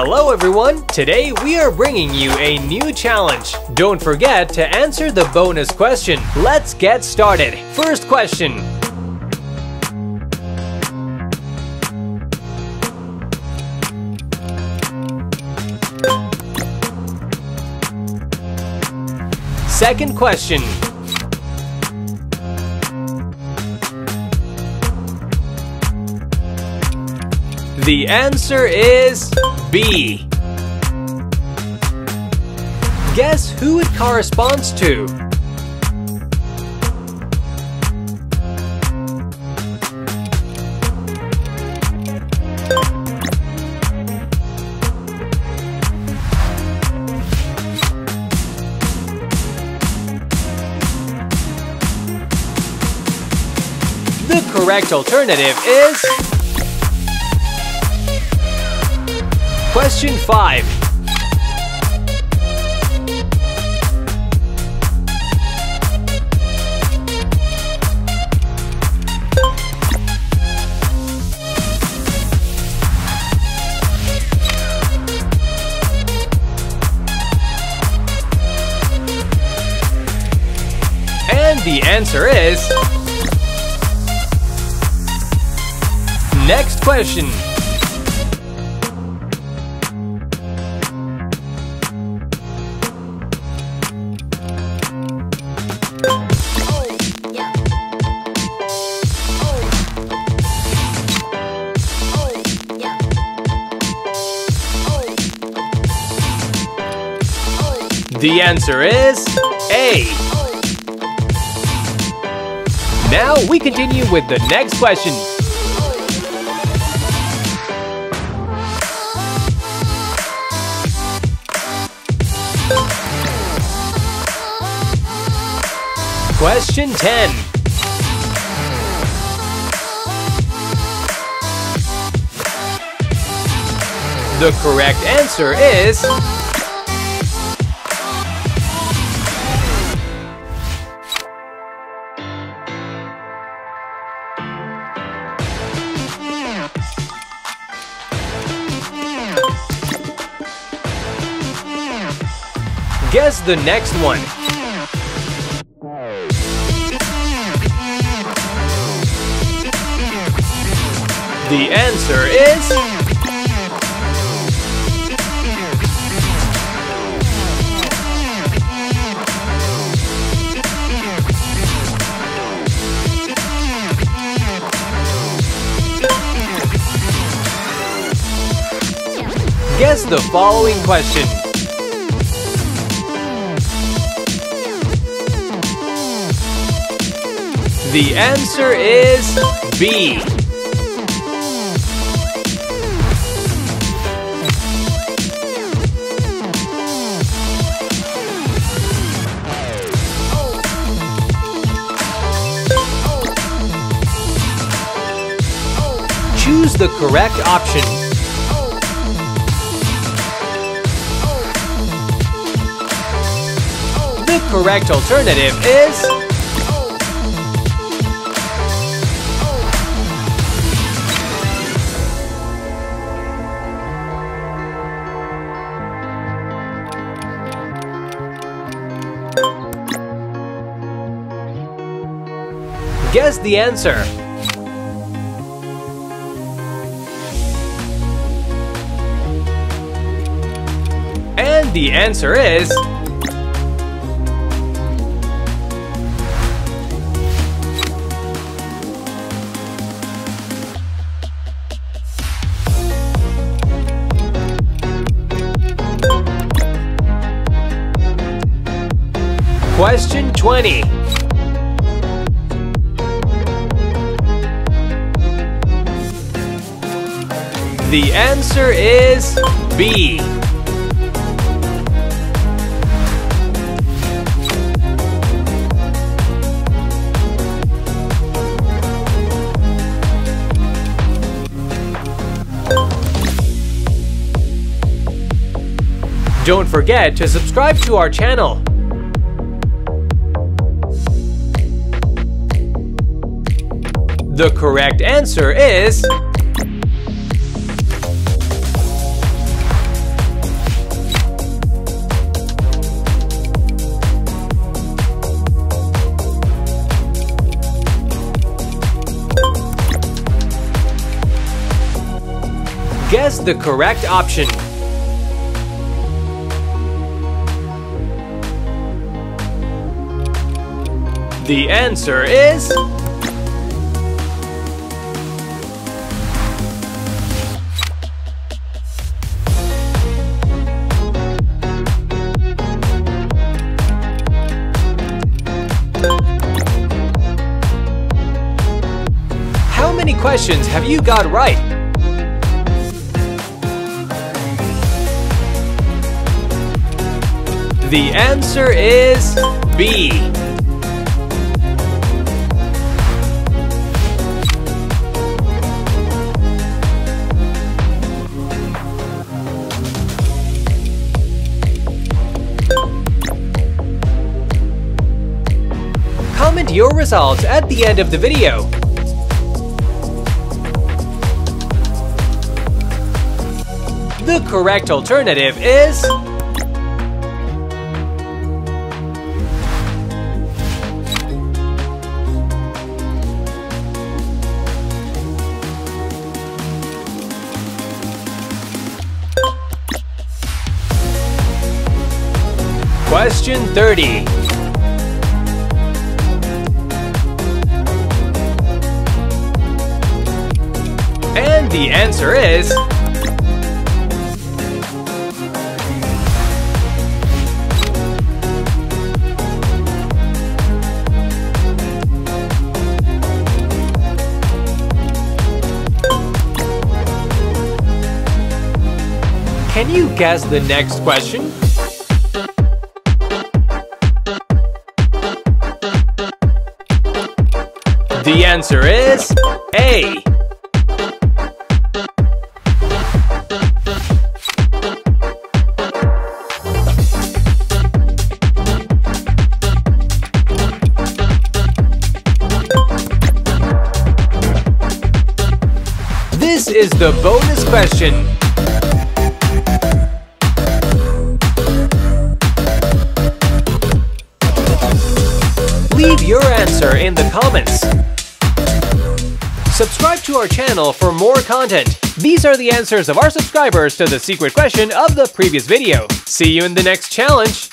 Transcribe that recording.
Hello everyone! Today we are bringing you a new challenge. Don't forget to answer the bonus question. Let's get started. First question. Second question. The answer is B. Guess who it corresponds to? The correct alternative is Question 5. And the answer is... Next question. The answer is A. Now we continue with the next question. Question 10. The correct answer is Guess the next one. The answer is Guess the following question. The answer is B. Choose the correct option. The correct alternative is Guess the answer. And the answer is Question 20. The answer is B. Don't forget to subscribe to our channel. The correct answer is the correct option. The answer is... How many questions have you got right? The answer is B. Comment your results at the end of the video. The correct alternative is... Question 30. And the answer is... Can you guess the next question? The answer is A. This is the bonus question. Leave your answer in the comments. Subscribe to our channel for more content. These are the answers of our subscribers to the secret question of the previous video. See you in the next challenge!